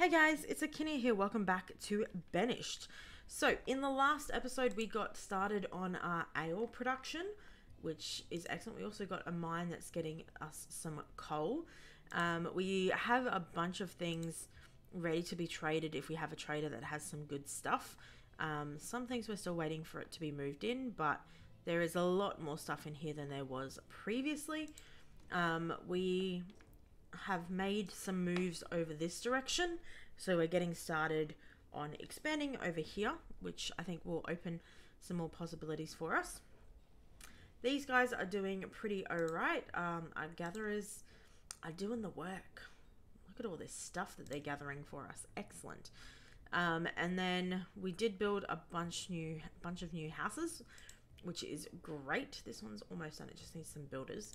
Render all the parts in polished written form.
Hey guys, it's Akinea here. Welcome back to Banished. So in the last episode, we got started on our ale production, which is excellent. We also got a mine that's getting us some coal. We have a bunch of things ready to be traded if we have a trader that has some good stuff. Some things we're still waiting for it to be moved in, but there is a lot more stuff in here than there was previously. We have made some moves over this direction, so we're getting started on expanding over here, which I think will open some more possibilities for us. These guys are doing pretty alright. Our gatherers are doing the work. Look at all this stuff that they're gathering for us. Excellent. And then we did build a bunch of new houses, which is great. This one's almost done. It just needs some builders.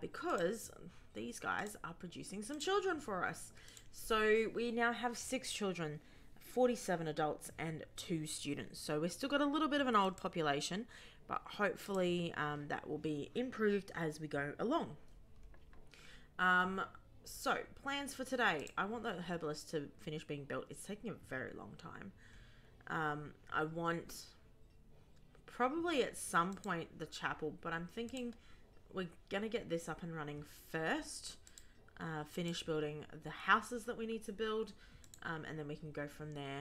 Because these guys are producing some children for us. So we now have 6 children, 47 adults and 2 students. So we've still got a little bit of an old population, but hopefully that will be improved as we go along. So plans for today. I want the herbalist to finish being built. It's taking a very long time. I want probably at some point the chapel, but I'm thinking we're going to get this up and running first, finish building the houses that we need to build, and then we can go from there.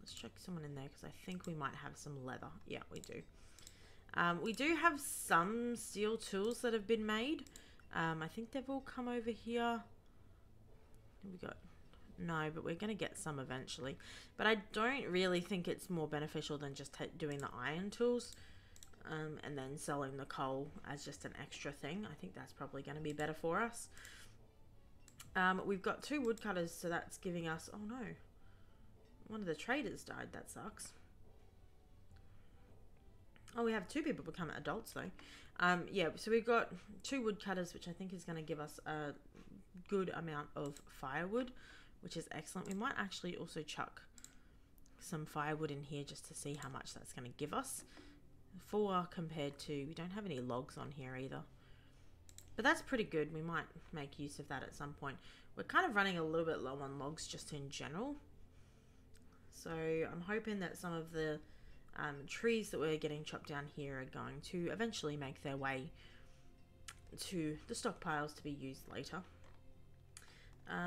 Let's check someone in there because I think we might have some leather. Yeah, we do. We do have some steel tools that have been made. I think they've all come over here. Have we got? No, but we're going to get some eventually. But I don't really think it's more beneficial than just doing the iron tools. And then selling the coal as just an extra thing. I think that's probably going to be better for us. We've got 2 woodcutters, so that's giving us... Oh no, one of the traders died. That sucks. Oh, we have 2 people become adults though. Yeah, so we've got 2 woodcutters, which I think is going to give us a good amount of firewood, which is excellent. We might actually also chuck some firewood in here just to see how much that's going to give us. 4 compared to, we don't have any logs on here either, but that's pretty good. We might make use of that at some point. We're kind of running a little bit low on logs just in general, so I'm hoping that some of the trees that we're getting chopped down here are going to eventually make their way to the stockpiles to be used later.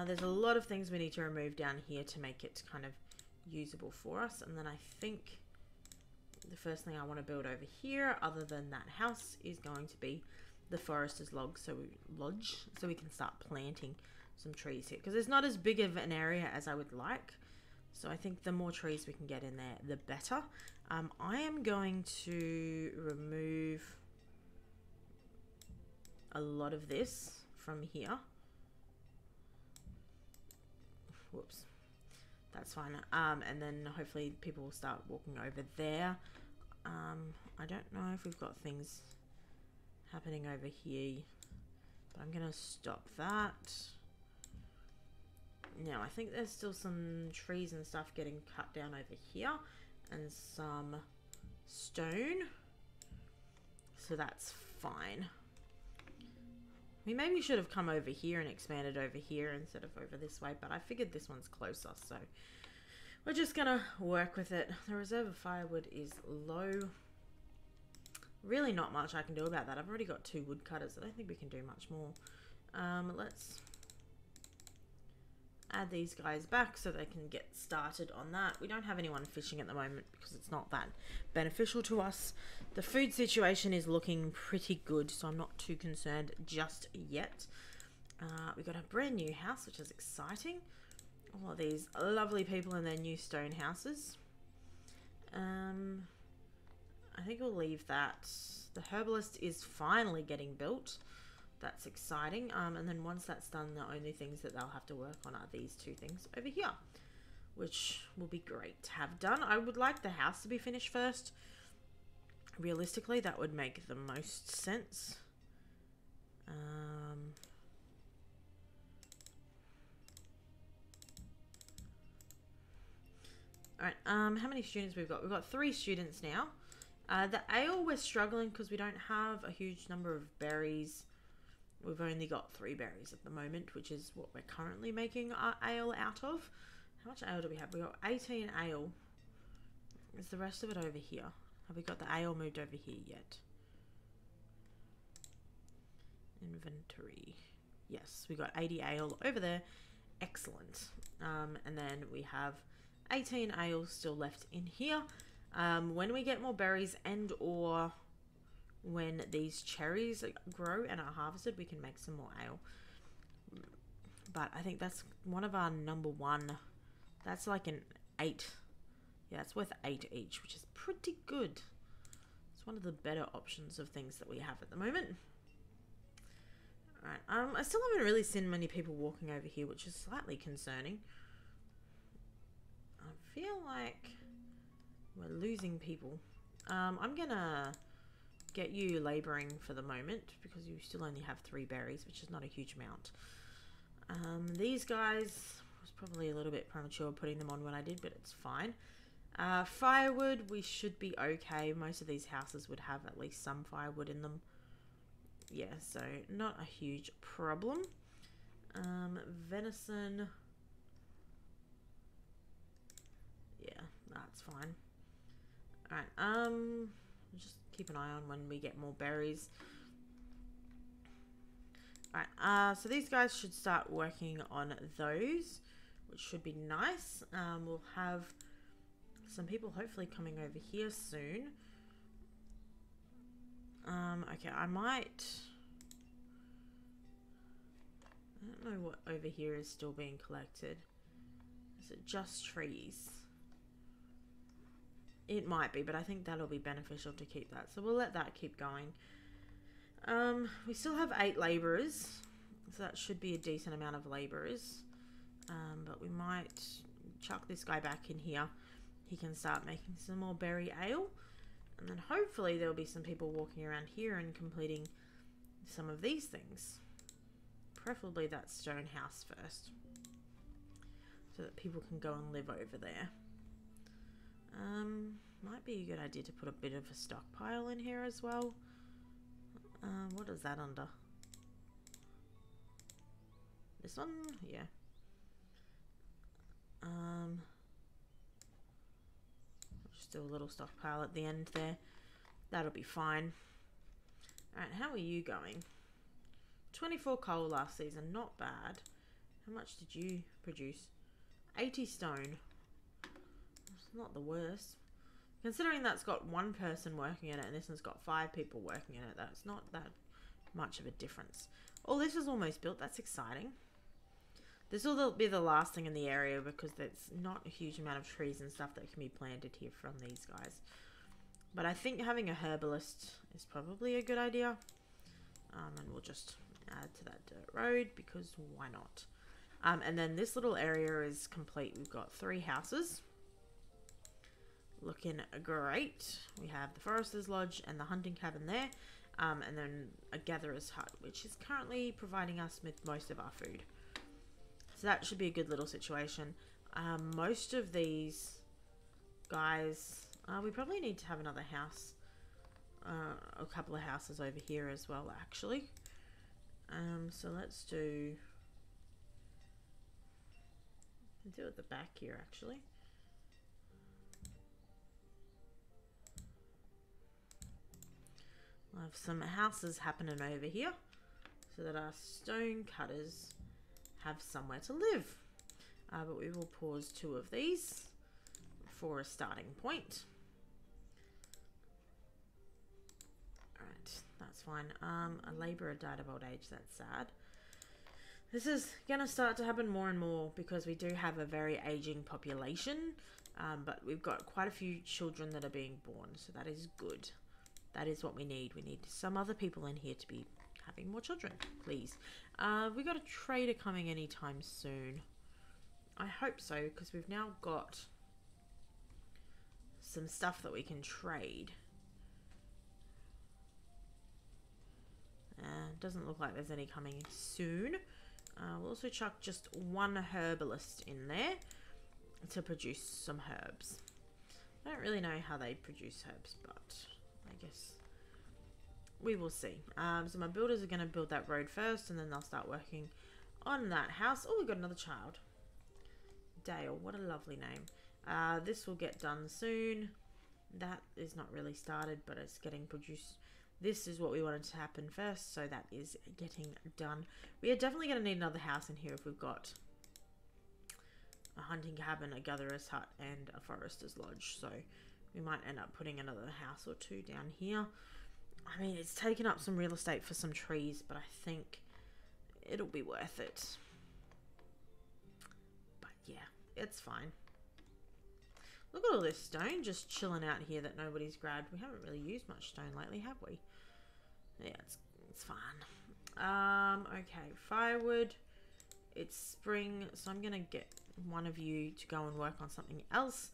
There's a lot of things we need to remove down here to make it kind of usable for us, and then I think the first thing I want to build over here, other than that house, is going to be the forester's lodge, so we can start planting some trees here, because it's not as big of an area as I would like. So I think the more trees we can get in there, the better. I am going to remove a lot of this from here. Whoops. That's fine. And then hopefully people will start walking over there. I don't know if we've got things happening over here, but I'm gonna stop that. Now I think there's still some trees and stuff getting cut down over here, and some stone, so that's fine. We maybe should have come over here and expanded over here instead of over this way, but I figured this one's closer, so we're just gonna work with it. The reserve of firewood is low. Really not much I can do about that. I've already got 2 woodcutters. I don't think we can do much more. Let's add these guys back so they can get started on that. We don't have anyone fishing at the moment because it's not that beneficial to us. The food situation is looking pretty good, so I'm not too concerned just yet. We got a brand new house, which is exciting. All of these lovely people in their new stone houses. I think we'll leave that. The herbalist is finally getting built. That's exciting. And then once that's done, the only things that they'll have to work on are these 2 things over here, which will be great to have done. I would like the house to be finished first. Realistically, that would make the most sense. All right, how many students we've got? We've got 3 students now. The ale, we're struggling because we don't have a huge number of berries. We've only got 3 berries at the moment, which is what we're currently making our ale out of. How much ale do we have? We got 18 ale. Is the rest of it over here? Have we got the ale moved over here yet? Inventory. Yes, we got 80 ale over there. Excellent. And then we have 18 ale still left in here. When we get more berries and or when these cherries grow and are harvested, we can make some more ale. But I think that's one of our number one. That's like an 8. Yeah, it's worth 8 each, which is pretty good. It's one of the better options of things that we have at the moment. Alright, I still haven't really seen many people walking over here, which is slightly concerning. I feel like we're losing people. I'm gonna get you labouring for the moment because you still only have 3 berries, which is not a huge amount. These guys, was probably a little bit premature putting them on when I did, but it's fine. Firewood, we should be okay. Most of these houses would have at least some firewood in them. Yeah, so not a huge problem. Venison. Yeah, that's fine. Alright, just keep an eye on when we get more berries. Alright, so these guys should start working on those, which should be nice. We'll have some people hopefully coming over here soon. Okay, I don't know what over here is still being collected. Is it just trees? It might be, but I think that'll be beneficial to keep that. So we'll let that keep going. We still have 8 laborers, so that should be a decent amount of laborers. But we might chuck this guy back in here. He can start making some more berry ale. And then hopefully there'll be some people walking around here and completing some of these things. Preferably that stone house first, so that people can go and live over there. Might be a good idea to put a bit of a stockpile in here as well. What is that under? This one? Yeah. Just do a little stockpile at the end there. That'll be fine. Alright, how are you going? 24 coal last season. Not bad. How much did you produce? 80 stone. It's not the worst. Considering that's got 1 person working in it and this one's got 5 people working in it, that's not that much of a difference. Oh, this is almost built. That's exciting. This will be the last thing in the area because there's not a huge amount of trees and stuff that can be planted here from these guys. But I think having a herbalist is probably a good idea. And we'll just add to that dirt road because why not? And then this little area is complete. We've got 3 houses. Looking great. We have the Forester's Lodge and the Hunting Cabin there. And then a Gatherer's Hut, which is currently providing us with most of our food. So that should be a good little situation. Most of these guys... we probably need to have another house. A couple of houses over here as well, actually. So let's do... I'll do it at the back here, actually. We'll have some houses happening over here so that our stone cutters have somewhere to live. But we will pause 2 of these for a starting point. Alright, that's fine. A labourer died of old age, that's sad. This is going to start to happen more and more because we do have a very aging population, but we've got quite a few children that are being born, so that is good. That is what we need. We need some other people in here to be having more children, please. We got a trader coming anytime soon. I hope so, because we've now got some stuff that we can trade. Doesn't look like there's any coming soon. We'll also chuck just 1 herbalist in there to produce some herbs. I don't really know how they produce herbs, but I guess we will see. So my builders are going to build that road first and then they'll start working on that house. Oh, we got another child. Dale, what a lovely name. This will get done soon. That is not really started, but it's getting produced. This is what we wanted to happen first, so that is getting done. We are definitely going to need another house in here if we've got a hunting cabin, a gatherer's hut, and a forester's lodge. So we might end up putting another house or two down here. I mean, it's taken up some real estate for some trees, but I think it'll be worth it. But yeah, it's fine. Look at all this stone just chilling out here that nobody's grabbed. We haven't really used much stone lately, have we? Yeah, it's fine. Okay, firewood. It's spring, so I'm going to get one of you to go and work on something else.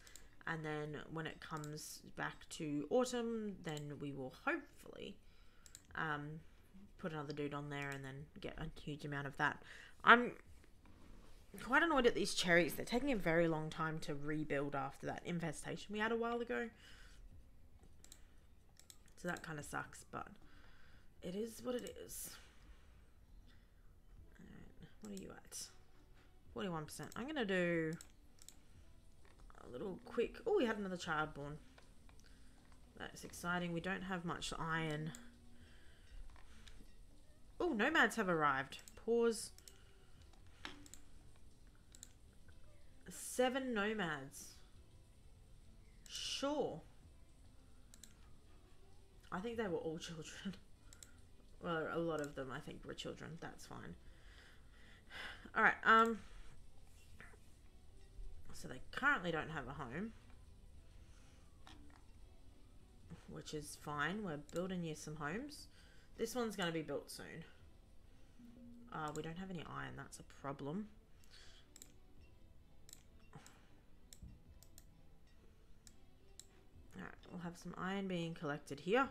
And then when it comes back to autumn, then we will hopefully put another dude on there and then get a huge amount of that. I'm quite annoyed at these cherries. They're taking a very long time to rebuild after that infestation we had a while ago. So that kind of sucks, but it is what it is. All right, what are you at? 41%. I'm going to do a little quick... Oh, we had another child born. That's exciting. We don't have much iron. Oh, nomads have arrived. Pause. 7 nomads. Sure. I think they were all children. Well, a lot of them, I think, were children. That's fine. Alright, so they currently don't have a home. Which is fine. We're building you some homes. This one's going to be built soon. We don't have any iron. That's a problem. Alright, we'll have some iron being collected here.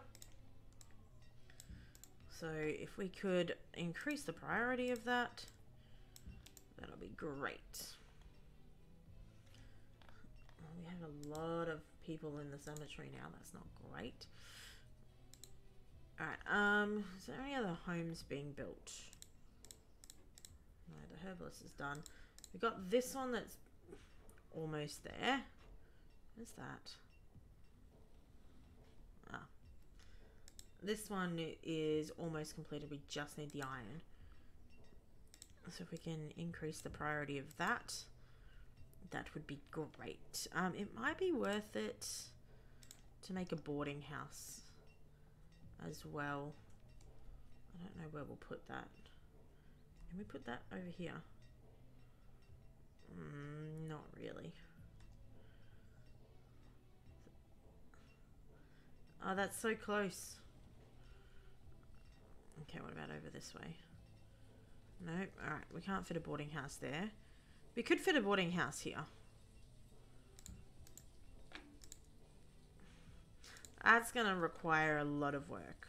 So if we could increase the priority of that, that'll be great. We have a lot of people in the cemetery now. That's not great. Alright, is there any other homes being built? No, the herbalist is done. We've got this one that's almost there. What's that? Ah. This one is almost completed. We just need the iron. So if we can increase the priority of that, that would be great. It might be worth it to make a boarding house as well. I don't know where we'll put that. Can we put that over here? Not really. Oh, that's so close. Okay, what about over this way? Nope. Alright, we can't fit a boarding house there. We could fit a boarding house here. That's going to require a lot of work.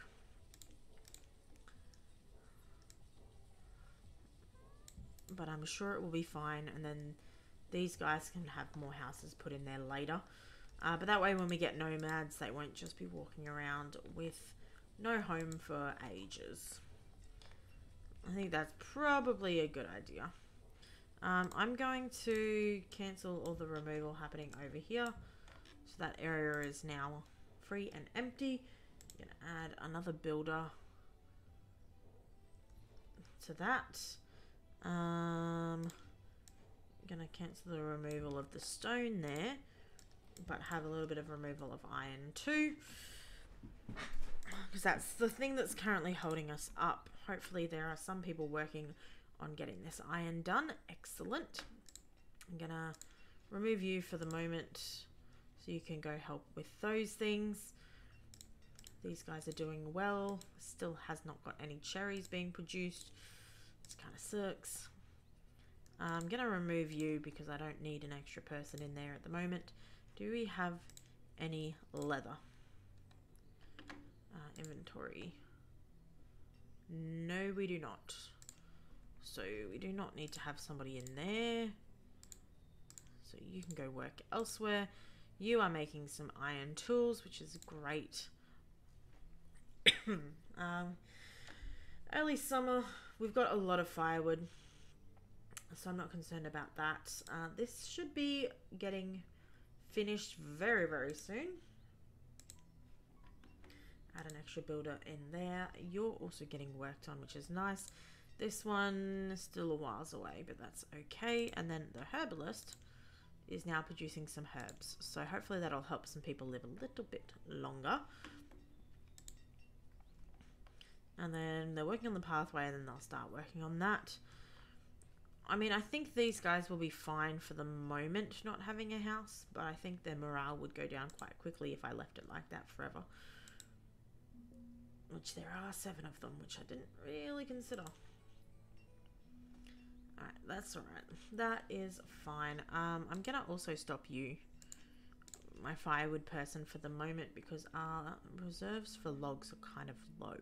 But I'm sure it will be fine. And then these guys can have more houses put in there later. But that way when we get nomads, they won't just be walking around with no home for ages. I think that's probably a good idea. I'm going to cancel all the removal happening over here. So that area is now free and empty. I'm going to add another builder to that. I'm going to cancel the removal of the stone there, but have a little bit of removal of iron too, because that's the thing that's currently holding us up. Hopefully there are some people working on getting this iron done. Excellent. I'm gonna remove you for the moment so you can go help with those things. These guys are doing well. Still has not got any cherries being produced. This kind of sucks. I'm gonna remove you because I don't need an extra person in there at the moment. Do we have any leather? Inventory. No, we do not. So we do not need to have somebody in there. So you can go work elsewhere. You are making some iron tools, which is great. Early summer, we've got a lot of firewood. so I'm not concerned about that. This should be getting finished very, very soon. Add an extra builder in there. You're also getting worked on, which is nice. This one is still a whiles away, but that's okay. And then the herbalist is now producing some herbs, so hopefully that'll help some people live a little bit longer. And then they're working on the pathway, and then they'll start working on that. I mean, I think these guys will be fine for the moment not having a house, but I think their morale would go down quite quickly if I left it like that forever. Which there are 7 of them, which I didn't really consider. Alright, that's alright. That is fine. I'm gonna also stop you, my firewood person, for the moment, because our reserves for logs are kind of low.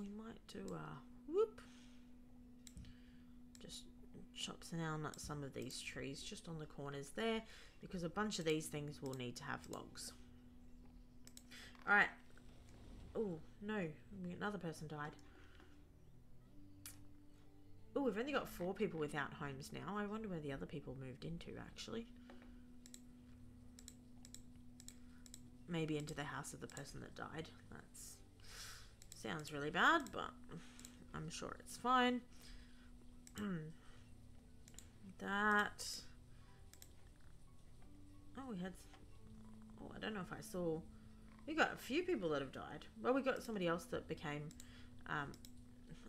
We might do a whoop. Just chop down some of these trees just on the corners there, because a bunch of these things will need to have logs. Alright. Oh, no. Another person died. Oh, we've only got 4 people without homes now. I wonder where the other people moved into, actually. Maybe into the house of the person that died. That's... sounds really bad, but I'm sure it's fine. That... oh, we had... oh, I don't know if I saw... we got a few people that have died. Well, we got somebody else that became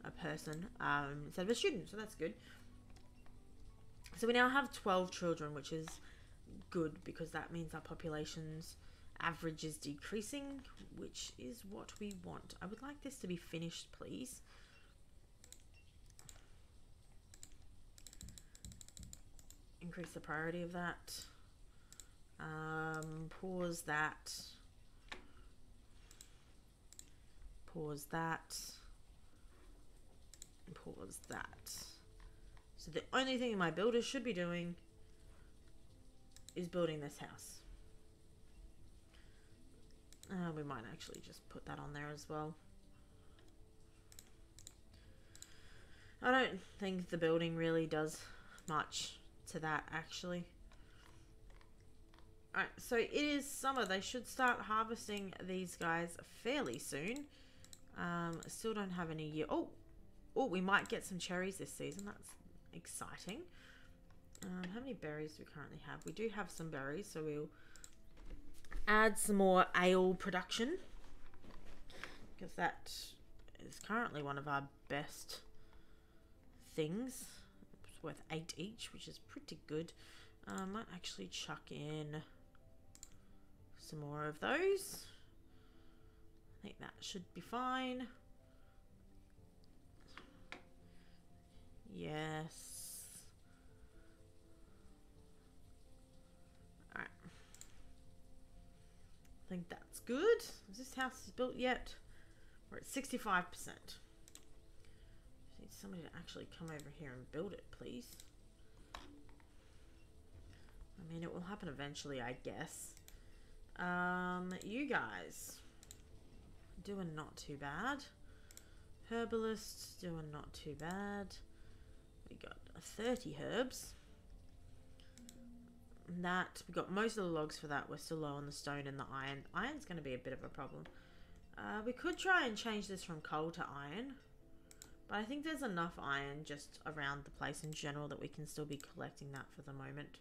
a person instead of a student, so that's good. So we now have 12 children, which is good, because that means our population's average is decreasing, which is what we want. I would like this to be finished, please. Increase the priority of that. Pause that. Pause that. Pause that. So the only thing my builder should be doing is building this house. We might actually just put that on there as well. I don't think the building really does much to that, actually. Alright, so it is summer. They should start harvesting these guys fairly soon. Still don't have any year. Oh, we might get some cherries this season. That's exciting. How many berries do we currently have? We do have some berries, so we'll add some more ale production, because that is currently one of our best things. It's worth 8 each, which is pretty good. I might actually chuck in some more of those. I think that should be fine. Yes. Alright. I think that's good. Is this house built yet? We're at 65%. Just need somebody to actually come over here and build it, please. I mean, it will happen eventually, I guess. You guys. Doing not too bad. Herbalist, doing not too bad. We got 30 herbs. That, we got most of the logs for that. We're still low on the stone and the iron. Iron's going to be a bit of a problem. We could try and change this from coal to iron, but I think there's enough iron just around the place in general that we can still be collecting that for the moment.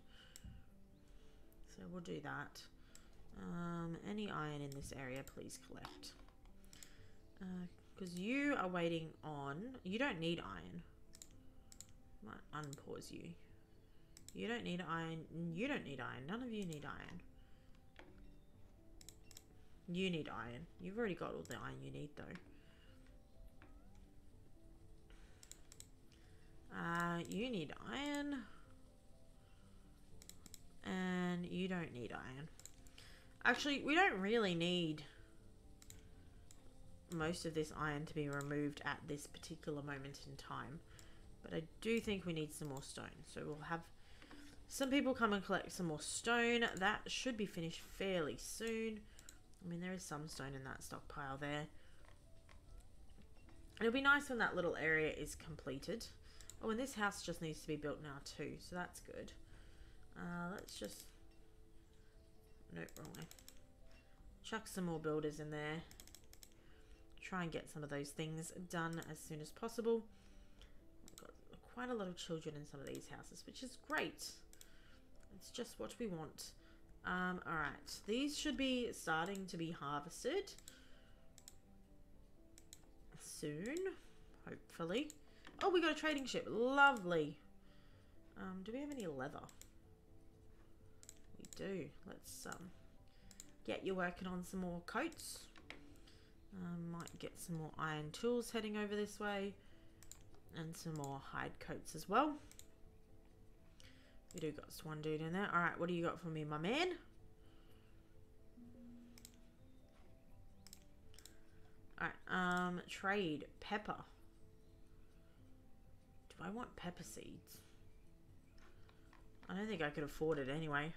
So we'll do that. Any iron in this area, please collect. Because you are waiting on... you don't need iron. Might unpause you. You don't need iron. You don't need iron. None of you need iron. You need iron. You've already got all the iron you need, though. You need iron. And you don't need iron. Actually, we don't really need most of this iron to be removed at this particular moment in time, but I do think we need some more stone, so we'll have some people come and collect some more stone. That should be finished fairly soon. I mean, there is some stone in that stockpile there. It'll be nice when that little area is completed. Oh, and this house just needs to be built now too, so that's good. Let's just... Nope, wrong way. Chuck some more builders in there. Try and get some of those things done as soon as possible. We've got quite a lot of children in some of these houses, which is great. It's just what we want. Alright, these should be starting to be harvested soon, hopefully. Oh, we got a trading ship. Lovely. Do we have any leather? We do. Let's get you working on some more coats. Might get some more iron tools heading over this way, and some more hide coats as well. We do got one dude in there. Alright, what do you got for me, my man? Alright, trade pepper. Do I want pepper seeds? I don't think I could afford it anyway.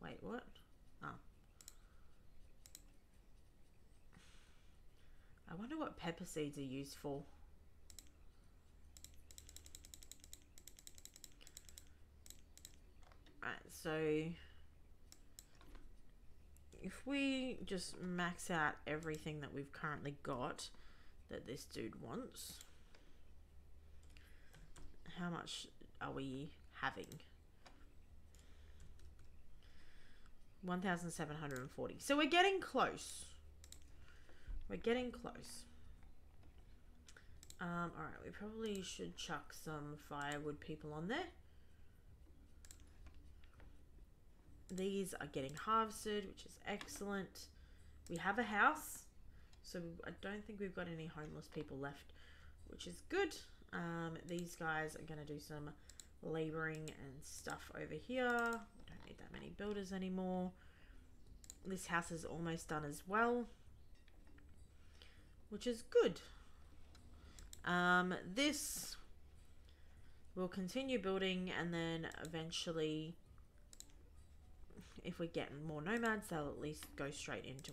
Wait, what? Oh. I wonder what pepper seeds are used for. Alright, so if we just max out everything that we've currently got that this dude wants, how much are we having? 1,740. So we're getting close. We're getting close. Alright, we probably should chuck some firewood people on there. These are getting harvested, which is excellent. We have a house, so I don't think we've got any homeless people left, which is good. These guys are going to do some labouring and stuff over here. We don't need that many builders anymore. This house is almost done as well, which is good. This will continue building, and then eventually, if we get more nomads, they'll at least go straight into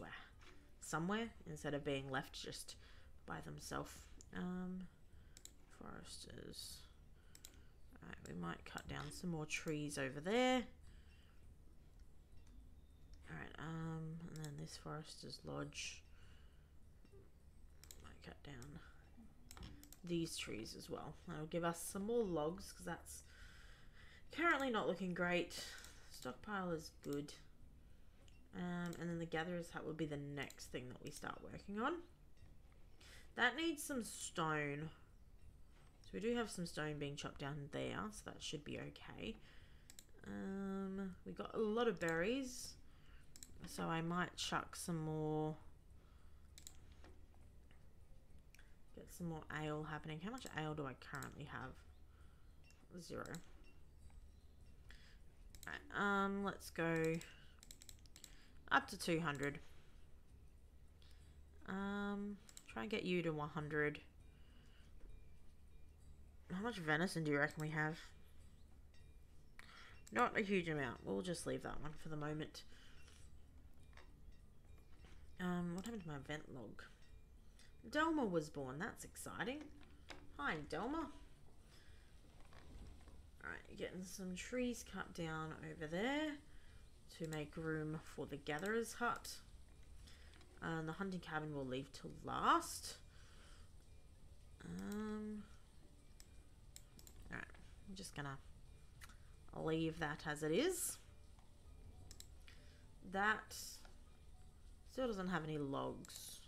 somewhere instead of being left just by themselves. Foresters. Alright, we might cut down some more trees over there. Alright, and then this forester's lodge. Might cut down these trees as well. That'll give us some more logs, because that's currently not looking great. Stockpile is good. And then the gatherer's hut will be the next thing that we start working on. That needs some stone. So we do have some stone being chopped down there, so that should be okay. We got a lot of berries, so I might chuck some more. Get some more ale happening. How much ale do I currently have? 0. Right, let's go up to 200. Try and get you to 100. How much venison do you reckon we have? Not a huge amount. We'll just leave that one for the moment. What happened to my vent log? Delma was born. That's exciting. Hi, Delma. Alright, getting some trees cut down over there to make room for the gatherer's hut. And the hunting cabin will leave till last. Alright, I'm just gonna leave that as it is. That still doesn't have any logs.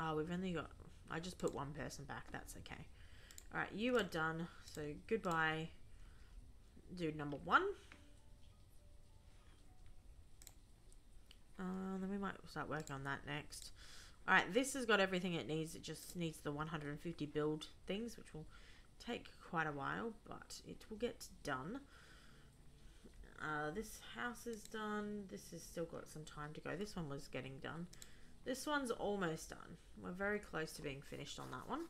Oh, we've only got... I just put one person back. That's okay. Alright, you are done. So, goodbye, dude number 1. Then we might start working on that next. Alright, this has got everything it needs. It just needs the 150 build things, which will take quite a while, but it will get done. This house is done. This has still got some time to go. This one was getting done. This one's almost done. We're very close to being finished on that one.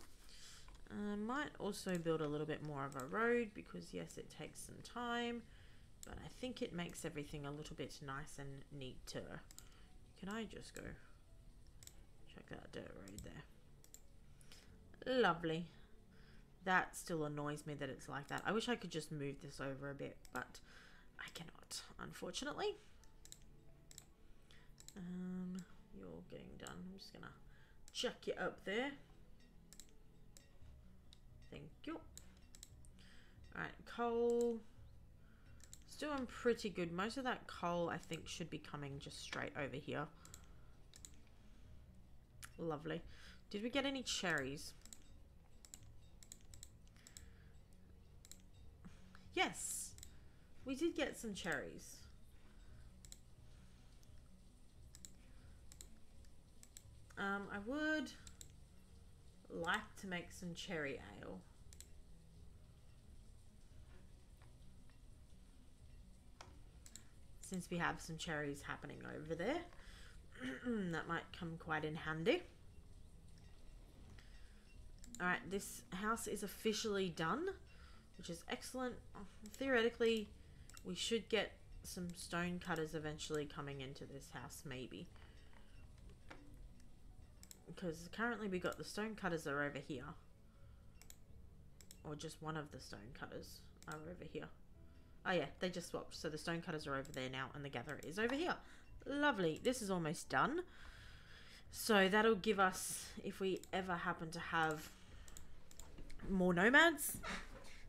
Might also build a little bit more of a road because, yes, it takes some time. But I think it makes everything a little bit nice and neater. Can I just go check that dirt road there? Lovely. That still annoys me that it's like that. I wish I could just move this over a bit, but I cannot, unfortunately. You're getting done. I'm just gonna chuck you up there. Thank you. Alright, coal. It's doing pretty good. Most of that coal, I think, should be coming just straight over here. Lovely. Did we get any cherries? Yes, we did get some cherries. I would like to make some cherry ale. Since we have some cherries happening over there, that might come quite in handy. Alright, this house is officially done, which is excellent. Theoretically, we should get some stone cutters eventually coming into this house, maybe. Because currently we got the stone cutters are over here. Or just one of the stone cutters are over here. Oh yeah, they just swapped. So the stone cutters are over there now and the gatherer is over here. Lovely. This is almost done. So that'll give us, if we ever happen to have more nomads,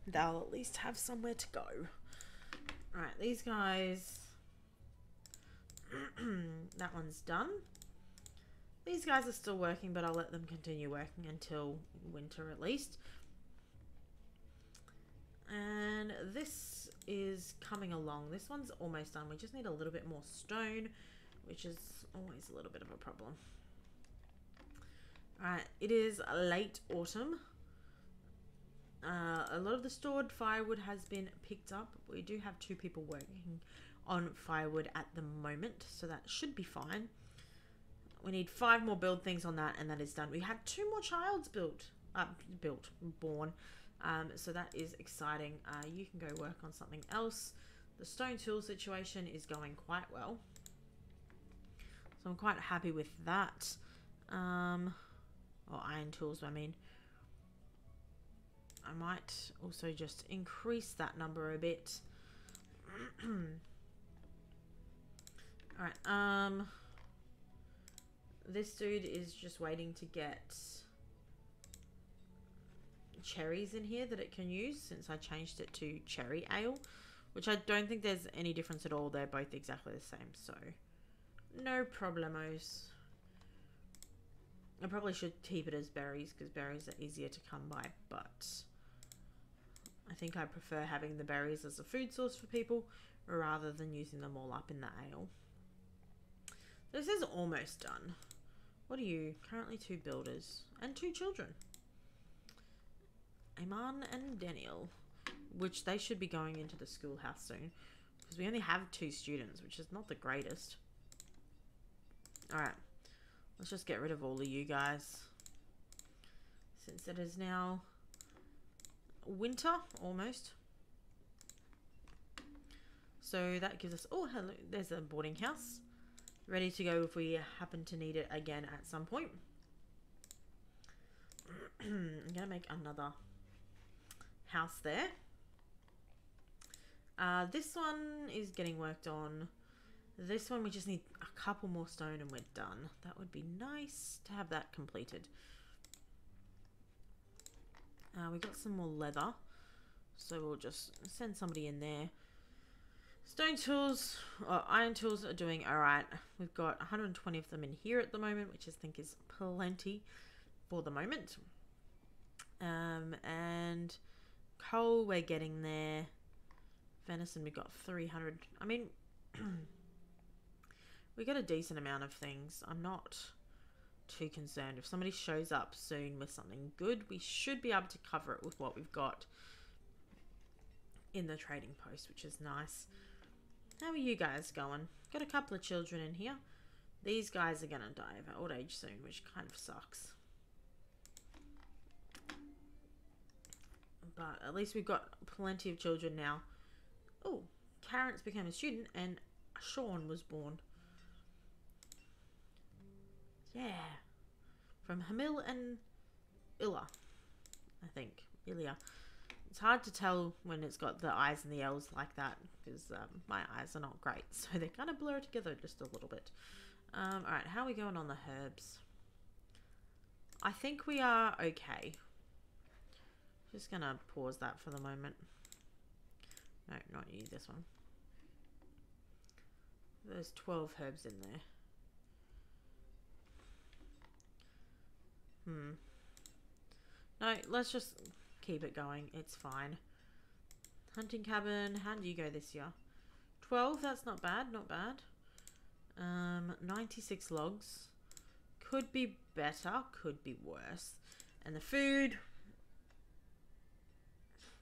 they'll at least have somewhere to go. Alright, these guys. That one's done. These guys are still working, but I'll let them continue working until winter at least. And this is coming along. This one's almost done. We just need a little bit more stone, which is always a little bit of a problem. Alright, it is late autumn. A lot of the stored firewood has been picked up. We do have 2 people working on firewood at the moment, so that should be fine. We need 5 more build things on that, and that is done. We had 2 more childs born. So that is exciting. You can go work on something else. The stone tool situation is going quite well. So I'm quite happy with that. Or iron tools, I mean. I might also just increase that number a bit. Alright, this dude is just waiting to get cherries in here that it can use, since I changed it to cherry ale, which I don't think there's any difference at all. They're both exactly the same, so no problemos. I probably should keep it as berries, because berries are easier to come by, but I think I prefer having the berries as a food source for people rather than using them all up in the ale. This is almost done. What are you? Currently 2 builders and 2 children. Iman and Daniel, which they should be going into the schoolhouse soon, because we only have 2 students, which is not the greatest. Alright, let's just get rid of all of you guys. Since it is now winter, almost. So that gives us, oh hello, there's a boarding house. Ready to go if we happen to need it again at some point. I'm going to make another house there. This one is getting worked on. This one we just need a couple more stone and we're done. That would be nice to have that completed. We got some more leather. So we'll just send somebody in there. Stone tools or iron tools are doing all right. We've got 120 of them in here at the moment, which I think is plenty for the moment. And coal we're getting there. Venison we got 300. I mean, we got a decent amount of things. I'm not too concerned. If somebody shows up soon with something good, we should be able to cover it with what we've got in the trading post, which is nice. How are you guys going? Got a couple of children in here. These guys are going to die of old age soon, which kind of sucks. But at least we've got plenty of children now. Oh, Terence became a student and Sean was born. Yeah. From Hamil and Illa, I think. Ilya. It's hard to tell when it's got the I's and the L's like that, because my eyes are not great, so they kind of blur together just a little bit. Alright, how are we going on the herbs? I think we are okay. Just going to pause that for the moment. No, not you, this one. There's 12 herbs in there. No, let's just keep it going. It's fine. Hunting cabin. How do you go this year? 12. That's not bad. Not bad. 96 logs. Could be better. Could be worse. And the food.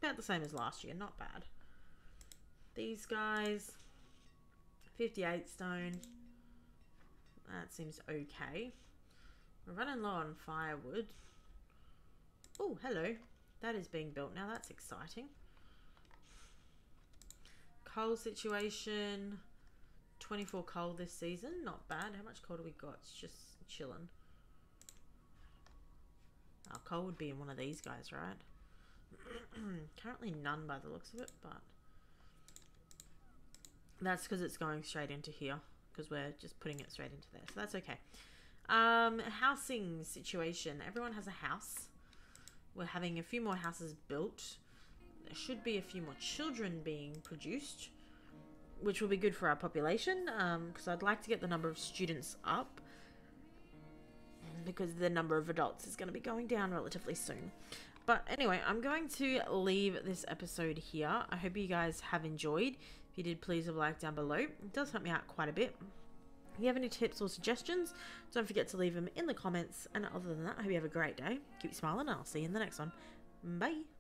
About the same as last year. Not bad. These guys. 58 stone. That seems okay. We're running low on firewood. Oh, hello. That is being built now. That's exciting. Coal situation. 24 coal this season. Not bad. How much coal do we got? It's just chilling. Our coal would be in one of these guys, right? Currently none by the looks of it, but that's because it's going straight into here because we're just putting it straight into there. So that's okay. Housing situation. Everyone has a house. We're having a few more houses built. There should be a few more children being produced, which will be good for our population, because I'd like to get the number of students up, because the number of adults is going to be going down relatively soon. But anyway, I'm going to leave this episode here. I hope you guys have enjoyed. If you did, please leave a like down below. It does help me out quite a bit. If you have any tips or suggestions, don't forget to leave them in the comments. And other than that, I hope you have a great day. Keep smiling, and I'll see you in the next one. Bye.